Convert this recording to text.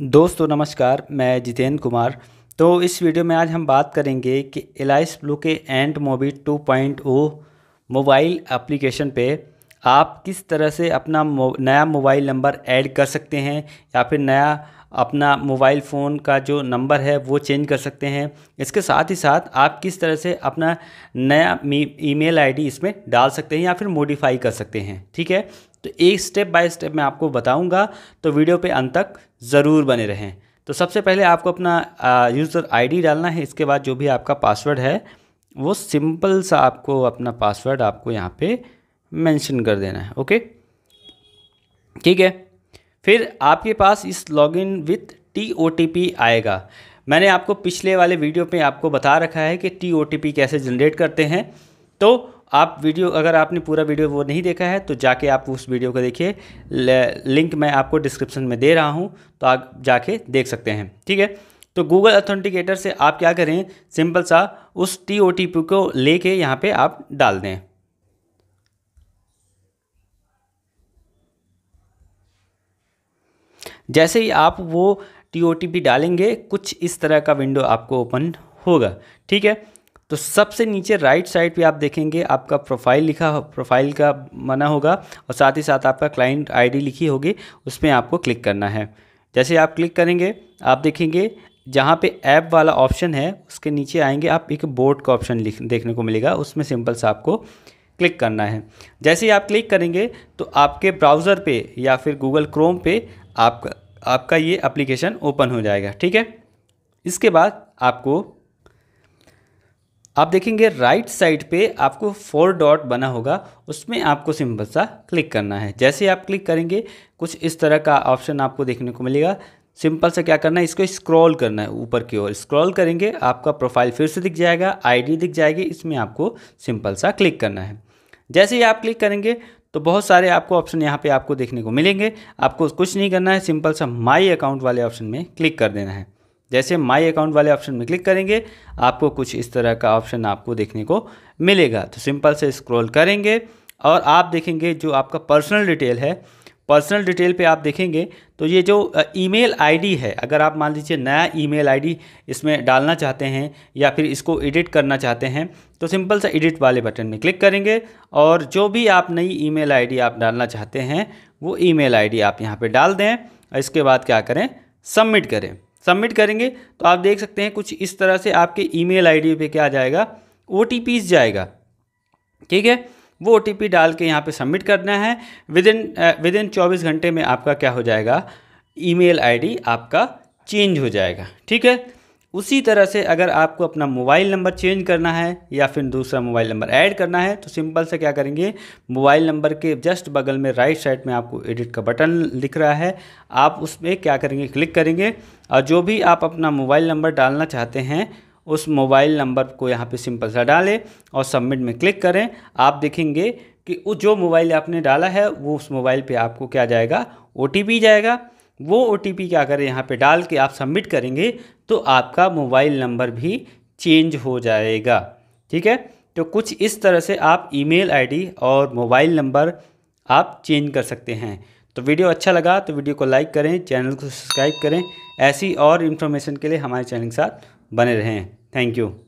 दोस्तों नमस्कार, मैं जितेंद्र कुमार। तो इस वीडियो में आज हम बात करेंगे कि एलाइस ब्लू के एंट मोबी 2.0 मोबाइल एप्लीकेशन पे आप किस तरह से अपना नया मोबाइल नंबर ऐड कर सकते हैं या फिर नया अपना मोबाइल फ़ोन का जो नंबर है वो चेंज कर सकते हैं। इसके साथ ही साथ आप किस तरह से अपना नया ईमेल आईडी इसमें डाल सकते हैं या फिर मॉडिफाई कर सकते हैं। ठीक है, तो एक स्टेप बाय स्टेप मैं आपको बताऊंगा, तो वीडियो पे अंत तक ज़रूर बने रहें। तो सबसे पहले आपको अपना यूज़र आईडी डालना है। इसके बाद जो भी आपका पासवर्ड है वो सिंपल सा आपको अपना पासवर्ड आपको यहाँ पे मेंशन कर देना है। ओके, ठीक है। फिर आपके पास इस लॉगिन विथ TOTP आएगा। मैंने आपको पिछले वाले वीडियो पे आपको बता रखा है कि TOTP कैसे जनरेट करते हैं। तो आप वीडियो, अगर आपने पूरा वीडियो वो नहीं देखा है तो जाके आप उस वीडियो को देखिए, लिंक मैं आपको डिस्क्रिप्शन में दे रहा हूं, तो आप जाके देख सकते हैं। ठीक है, तो गूगल ऑथेंटिकेटर से आप क्या करें, सिंपल सा उस TOTP को लेके यहाँ पर आप डाल दें। जैसे ही आप वो TOTP डालेंगे कुछ इस तरह का विंडो आपको ओपन होगा। ठीक है, तो सबसे नीचे राइट साइड पे आप देखेंगे आपका प्रोफाइल लिखा, प्रोफाइल का बना होगा और साथ ही साथ आपका क्लाइंट आईडी लिखी होगी, उसमें आपको क्लिक करना है। जैसे आप क्लिक करेंगे आप देखेंगे जहाँ पे ऐप वाला ऑप्शन है उसके नीचे आएंगे आप, एक बोर्ड का ऑप्शन देखने को मिलेगा, उसमें सिंपल सा आपको क्लिक करना है। जैसे ही आप क्लिक करेंगे तो आपके ब्राउज़र पे या फिर गूगल क्रोम पे आपका ये एप्लीकेशन ओपन हो जाएगा। ठीक है, इसके बाद आपको, आप देखेंगे राइट साइड पे आपको 4 डॉट बना होगा, उसमें आपको सिंपल सा क्लिक करना है। जैसे आप क्लिक करेंगे कुछ इस तरह का ऑप्शन आपको देखने को मिलेगा। सिंपल सा क्या करना है, इसको स्क्रॉल करना है ऊपर की ओर। स्क्रॉल करेंगे आपका प्रोफाइल फिर से दिख जाएगा, आईडी दिख जाएगी, इसमें आपको सिंपल सा क्लिक करना है। जैसे ही आप क्लिक करेंगे तो बहुत सारे आपको ऑप्शन यहाँ पे आपको देखने को मिलेंगे। आपको कुछ नहीं करना है, सिंपल सा माय अकाउंट वाले ऑप्शन में क्लिक कर देना है। जैसे माय अकाउंट वाले ऑप्शन में क्लिक करेंगे आपको कुछ इस तरह का ऑप्शन आपको देखने को मिलेगा। तो सिंपल से स्क्रॉल करेंगे और आप देखेंगे जो आपका पर्सनल डिटेल है, पर्सनल डिटेल पे आप देखेंगे तो ये जो ईमेल आईडी है, अगर आप मान लीजिए नया ईमेल आईडी इसमें डालना चाहते हैं या फिर इसको एडिट करना चाहते हैं तो सिंपल सा एडिट वाले बटन में क्लिक करेंगे और जो भी आप नई ईमेल आईडी आप डालना चाहते हैं वो ईमेल आईडी आप यहाँ पे डाल दें और इसके बाद क्या करें, सबमिट करें। सबमिट करेंगे तो आप देख सकते हैं कुछ इस तरह से आपके ईमेल आईडी पे क्या जाएगा, OTP जाएगा। ठीक है, वो OTP डाल के यहाँ पे सबमिट करना है। विदिन 24 घंटे में आपका क्या हो जाएगा, ईमेल आईडी आपका चेंज हो जाएगा। ठीक है, उसी तरह से अगर आपको अपना मोबाइल नंबर चेंज करना है या फिर दूसरा मोबाइल नंबर ऐड करना है तो सिंपल से क्या करेंगे, मोबाइल नंबर के जस्ट बगल में राइट साइड में आपको एडिट का बटन दिख रहा है, आप उसमें क्या करेंगे, क्लिक करेंगे और जो भी आप अपना मोबाइल नंबर डालना चाहते हैं उस मोबाइल नंबर को यहाँ पे सिंपल सा डालें और सबमिट में क्लिक करें। आप देखेंगे कि वो जो मोबाइल आपने डाला है वो उस मोबाइल पे आपको क्या जाएगा, OTP जाएगा। वो OTP क्या करें, यहाँ पे डाल के आप सबमिट करेंगे तो आपका मोबाइल नंबर भी चेंज हो जाएगा। ठीक है, तो कुछ इस तरह से आप ईमेल आईडी और मोबाइल नंबर आप चेंज कर सकते हैं। तो वीडियो अच्छा लगा तो वीडियो को लाइक करें, चैनल को सब्सक्राइब करें। ऐसी और इन्फॉर्मेशन के लिए हमारे चैनल के साथ बने रहें। Thank you.